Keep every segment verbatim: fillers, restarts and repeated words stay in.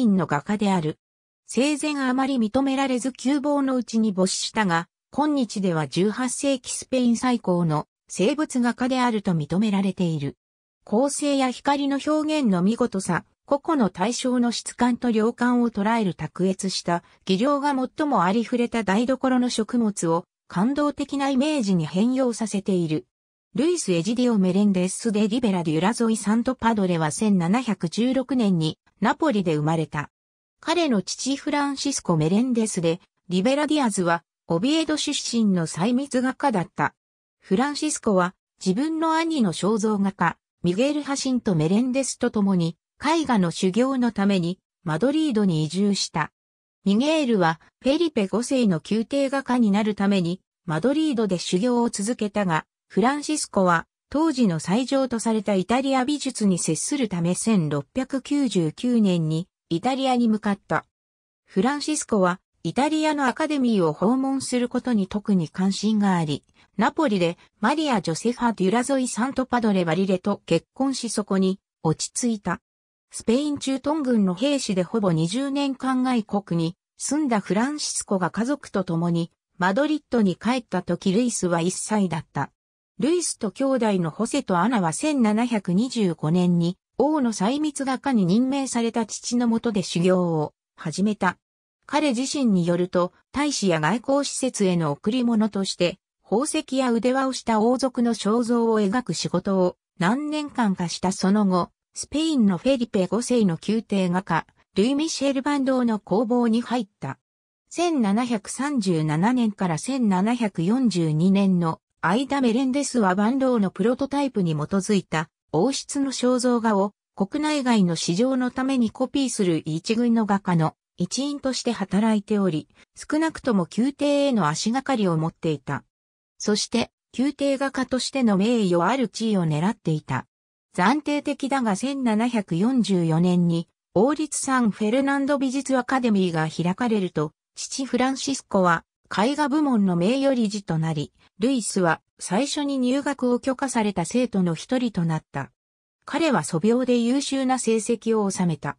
院の画家である。生前あまり認められず窮乏のうちに没したが、今日ではじゅうはっせいきスペイン最高の生物画家であると認められている。構成や光の表現の見事さ、個々の対象の質感と量感を捉える卓越した技量が最もありふれた台所の食物を感動的なイメージに変容させている。ルイス・エジディオ・メレンデス・デ・リベラ・デュラゾイ・サント・パドレはせんななひゃくじゅうろくねんにナポリで生まれた。彼の父フランシスコ・メレンデス・デ・リベラ・ディアズはオビエド出身の細密画家だった。フランシスコは自分の兄の肖像画家、ミゲル・ハシント・メレンデスと共に絵画の修行のためにマドリードに移住した。ミゲールはフェリペごせいの宮廷画家になるためにマドリードで修行を続けたが、フランシスコは当時の最上とされたイタリア美術に接するためせんろっぴゃくきゅうじゅうきゅうねんにイタリアに向かった。フランシスコはイタリアのアカデミーを訪問することに特に関心があり、ナポリでマリア・ジョセファ・デュラゾイ・サント・パドレ・バリレと結婚しそこに落ち着いた。スペイン駐屯軍の兵士でほぼにじゅうねんかん外国に住んだフランシスコが家族と共にマドリッドに帰った時ルイスはいっさいだった。ルイスと兄弟のホセとアナはせんななひゃくにじゅうごねんに王の細密画家に任命された父の下で修行を始めた。彼自身によると大使や外交施設への贈り物として宝石や腕輪をした王族の肖像を描く仕事を何年間かしたその後、スペインのフェリペごせいの宮廷画家、ルイ・ミシェル・バンドーの工房に入った。せんななひゃくさんじゅうななねんからせんななひゃくよんじゅうにねんの間メレンデスはバンドーのプロトタイプに基づいた王室の肖像画を国内外の市場のためにコピーする一軍の画家の一員として働いており、少なくとも宮廷への足がかりを持っていた。そして、宮廷画家としての名誉ある地位を狙っていた。暫定的だがせんななひゃくよんじゅうよねんに王立サンフェルナンド美術アカデミーが開かれると、父フランシスコは絵画部門の名誉理事となり、ルイスは最初に入学を許可された生徒の一人となった。彼は素描で優秀な成績を収めた。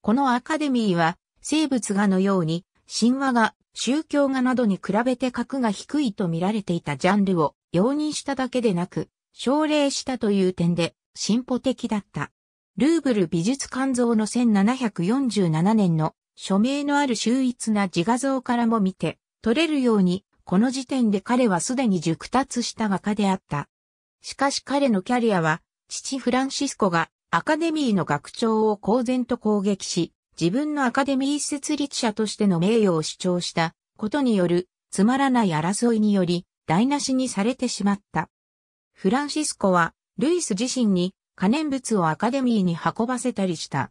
このアカデミーは生物画のように神話画、宗教画などに比べて格が低いと見られていたジャンルを容認しただけでなく、奨励したという点で、進歩的だった。ルーブル美術館像のせんななひゃくよんじゅうななねんの署名のある秀逸な自画像からも見て取れるように、この時点で彼はすでに熟達した画家であった。しかし彼のキャリアは、父フランシスコがアカデミーの学長を公然と攻撃し、自分のアカデミー設立者としての名誉を主張したことによるつまらない争いにより台無しにされてしまった。フランシスコは、ルイス自身に可燃物をアカデミーに運ばせたりした。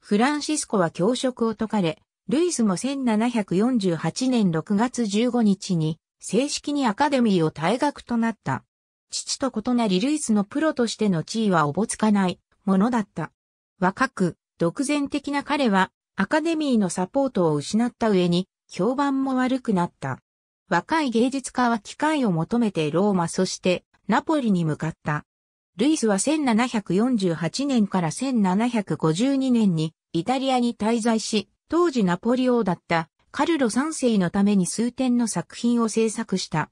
フランシスコは教職を解かれ、ルイスもせんななひゃくよんじゅうはちねんろくがつじゅうごにちに正式にアカデミーを退学となった。父と異なりルイスのプロとしての地位はおぼつかないものだった。若く、独善的な彼はアカデミーのサポートを失った上に評判も悪くなった。若い芸術家は機会を求めてローマそしてナポリに向かった。ルイスはせんななひゃくよんじゅうはちねんからせんななひゃくごじゅうにねんにイタリアに滞在し、当時ナポリ王だったカルロさんせいのために数点の作品を制作した。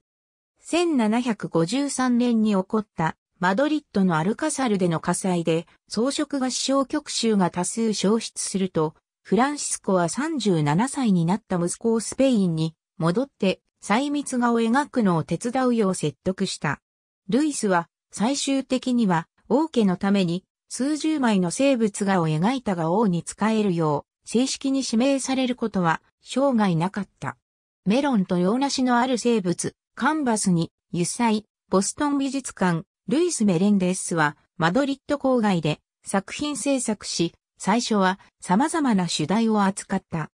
せんななひゃくごじゅうさんねんに起こったマドリッドのアルカサルでの火災で装飾画視聴曲集が多数焼失すると、フランシスコはさんじゅうななさいになった息子をスペインに戻って細密画を描くのを手伝うよう説得した。ルイスは最終的には王家のために数十枚の生物画を描いたが王に仕えるよう正式に指名されることは生涯なかった。メロンと洋梨のある生物、カンバスに油彩、ボストン美術館、ルイス・メレンデスはマドリッド郊外で作品制作し、最初は様々な主題を扱った。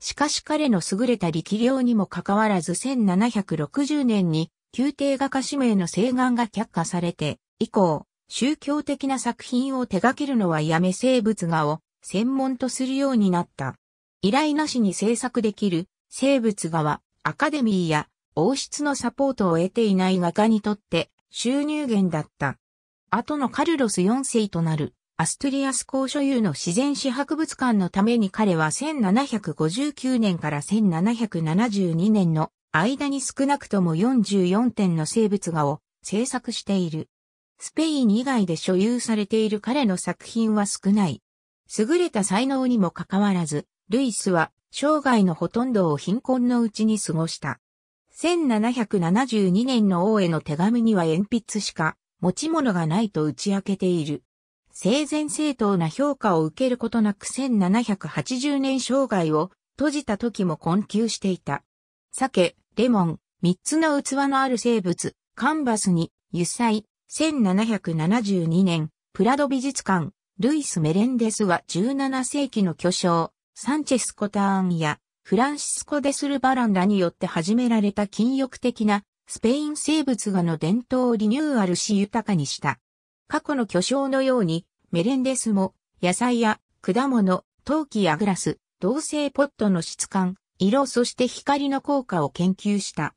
しかし彼の優れた力量にもかかわらずせんななひゃくろくじゅうねんに宮廷画家指名の請願が却下されて、以降、宗教的な作品を手掛けるのはやめ生物画を専門とするようになった。依頼なしに制作できる生物画はアカデミーや王室のサポートを得ていない画家にとって収入源だった。後のカルロスよんせいとなるアストゥリアス公所有の自然史博物館のために彼はせんななひゃくごじゅうきゅうねんからせんななひゃくななじゅうにねんの間に少なくともよんじゅうよんてんの生物画を制作している。スペイン以外で所有されている彼の作品は少ない。優れた才能にもかかわらず、ルイスは生涯のほとんどを貧困のうちに過ごした。せんななひゃくななじゅうにねんの王への手紙には鉛筆しか持ち物がないと打ち明けている。整然正当な評価を受けることなくせんななひゃくはちじゅうねん生涯を閉じた時も困窮していた。鮭、レモン、三つの器のある生物、カンバスに、油彩、せんななひゃくななじゅうにねん、プラド美術館、ルイス・メレンデスはじゅうななせいきの巨匠、サンチェス・コターンや、フランシスコ・デスル・バランらによって始められた禁欲的なスペイン生物画の伝統をリニューアルし豊かにした。過去の巨匠のようにメレンデスも野菜や果物、陶器やグラス、銅製ポットの質感、色そして光の効果を研究した。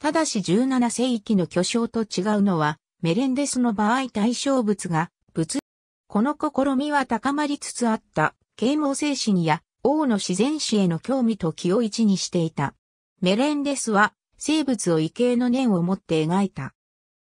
ただしじゅうななせいきの巨匠と違うのはメレンデスの場合対象物が物。この試みは高まりつつあった啓蒙精神や王の自然史への興味と気を一にしていた。メレンデスは生物を畏敬の念を持って描いた。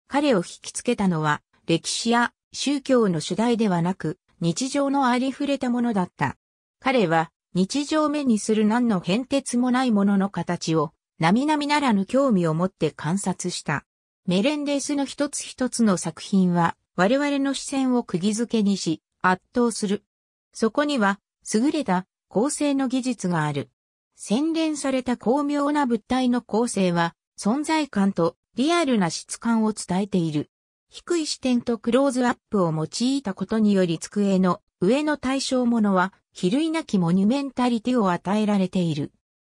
彼を引きつけたのは歴史や宗教の主題ではなく日常のありふれたものだった。彼は日常目にする何の変哲もないものの形を並々ならぬ興味を持って観察した。メレンデスの一つ一つの作品は我々の視線を釘付けにし圧倒する。そこには優れた構成の技術がある。洗練された巧妙な物体の構成は存在感とリアルな質感を伝えている。低い視点とクローズアップを用いたことにより机の上の対象物は比類なきモニュメンタリティを与えられている。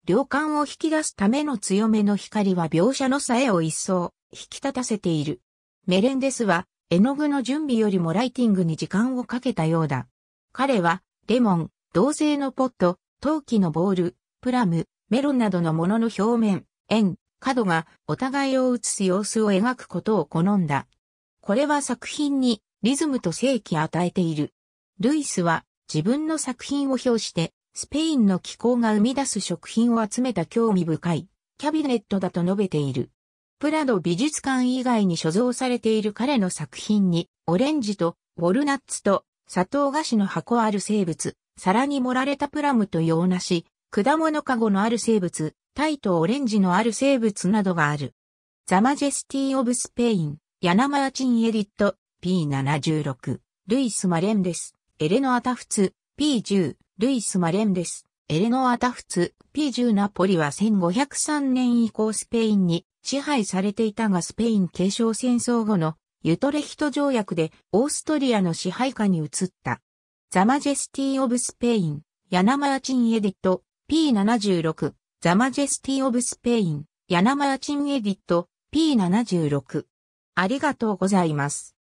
量感を引き出すための強めの光は描写のさえを一層引き立たせている。メレンデスは絵の具の準備よりもライティングに時間をかけたようだ。彼はレモン、銅製のポット、陶器のボール、プラム、メロンなどのものの表面、円、角がお互いを映す様子を描くことを好んだ。これは作品にリズムと生気を与えている。ルイスは自分の作品を評してスペインの気候が生み出す食品を集めた興味深いキャビネットだと述べている。プラド美術館以外に所蔵されている彼の作品にオレンジとウォルナッツと砂糖菓子の箱ある生物、皿に盛られたプラムと洋梨、果物かごのある生物、タイとオレンジのある生物などがある。ザ・マジェスティ・オブ・スペイン、ヤナ・マーチン・エディット、ピーななじゅうろく、ルイス・マレンデス、エレノア・タフツ、ピーじゅう、ルイス・マレンデス、エレノア・タフツ、ピーじゅう。 ナポリはせんごひゃくさんねん以降スペインに支配されていたがスペイン継承戦争後のユトレヒト条約でオーストリアの支配下に移った。ザ・マジェスティ・オブ・スペイン、ヤナ・マーチン・エディット、ピーななじゅうろく、ザ・マジェスティ・オブ・スペイン、ヤナ・マーチン・エディット、ピーななじゅうろく。ありがとうございます。